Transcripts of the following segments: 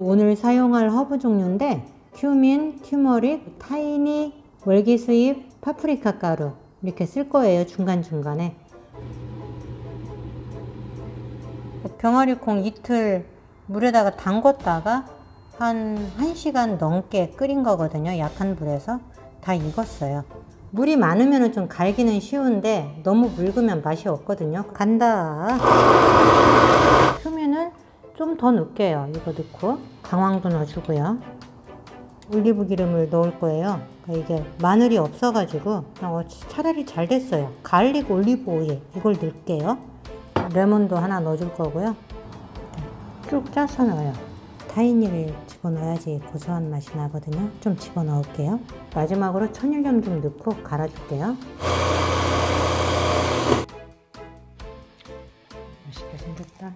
오늘 사용할 허브 종류인데 큐민, 튜머릭, 타이니, 월계수 잎, 파프리카 가루 이렇게 쓸 거예요. 중간중간에. 병아리콩 이틀 물에다가 담궜다가 한 1시간 넘게 끓인 거거든요. 약한 불에서. 다 익었어요. 물이 많으면 좀 갈기는 쉬운데 너무 묽으면 맛이 없거든요. 간다. 큐민은 좀 더 넣을게요. 이거 넣고 강황도 넣어주고요. 올리브 기름을 넣을 거예요. 그러니까 이게 마늘이 없어가지고 차라리 잘 됐어요. 갈릭 올리브 오일 이걸 넣을게요. 레몬도 하나 넣어줄 거고요. 쭉 짜서 넣어요. 타이니를 집어넣어야지 고소한 맛이 나거든요. 좀 집어넣을게요. 마지막으로 천일염 좀 넣고 갈아줄게요. 맛있게 생겼다.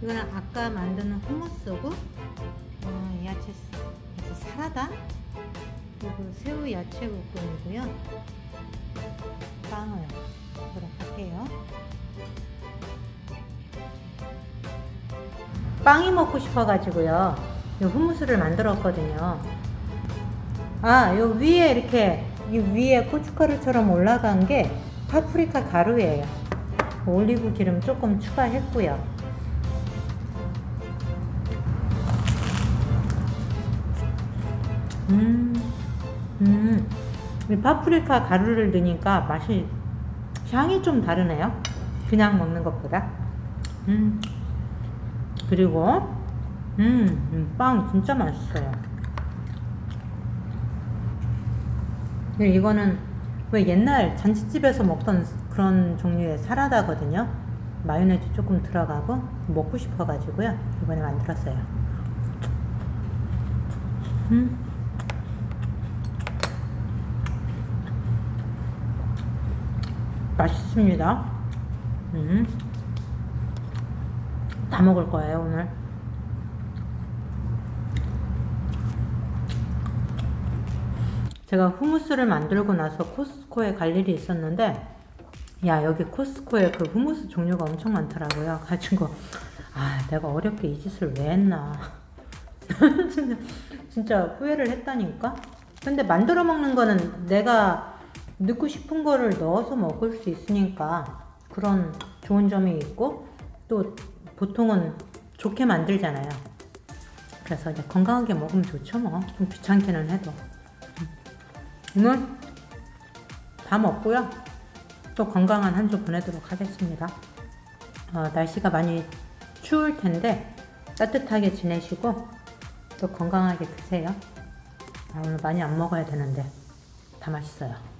이건 아까 만드는 후무스고 야채 사라다 그리고 새우 야채 볶음이고요. 빵을 넣도록 할게요. 빵이 먹고 싶어가지고요. 이 후무스를 만들었거든요. 아, 요 위에 이렇게 이 위에 고춧가루처럼 올라간 게 파프리카 가루예요. 올리브 기름 조금 추가했고요. 파프리카 가루를 넣으니까 맛이 향이 좀 다르네요. 그냥 먹는 것보다. 그리고 빵 진짜 맛있어요. 이거는 왜 옛날 잔치집에서 먹던 그런 종류의 사라다거든요. 마요네즈 조금 들어가고 먹고 싶어가지고요. 이번에 만들었어요. 맛있습니다. 다 먹을 거예요, 오늘. 제가 후무스를 만들고 나서 코스트코에 갈 일이 있었는데, 야, 여기 코스트코에 그 후무스 종류가 엄청 많더라고요. 가지고, 아, 내가 어렵게 이 짓을 왜 했나. 진짜 후회를 했다니까? 근데 만들어 먹는 거는 내가 넣고 싶은 거를 넣어서 먹을 수 있으니까 그런 좋은 점이 있고 또 보통은 좋게 만들잖아요. 그래서 이제 건강하게 먹으면 좋죠 뭐. 좀 귀찮기는 해도. 오늘 다 먹고요. 또 건강한 한 주 보내도록 하겠습니다. 날씨가 많이 추울 텐데 따뜻하게 지내시고 또 건강하게 드세요. 오늘 많이 안 먹어야 되는데 다 맛있어요.